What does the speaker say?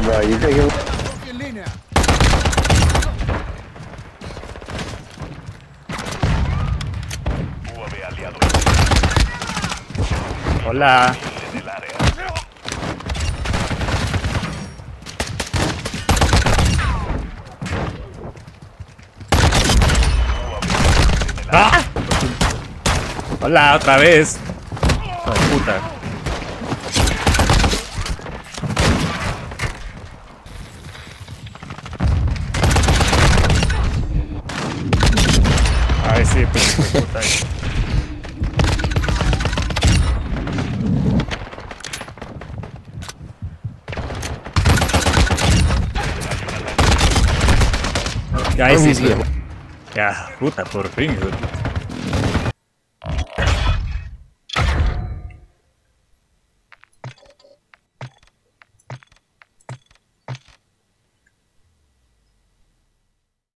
it, bro. You take it. Hola. ¡Ah! Hola, otra vez. Hijo de puta. Ay, sí, pero puta. Ahí sí, sí. Ya, puta, por fin.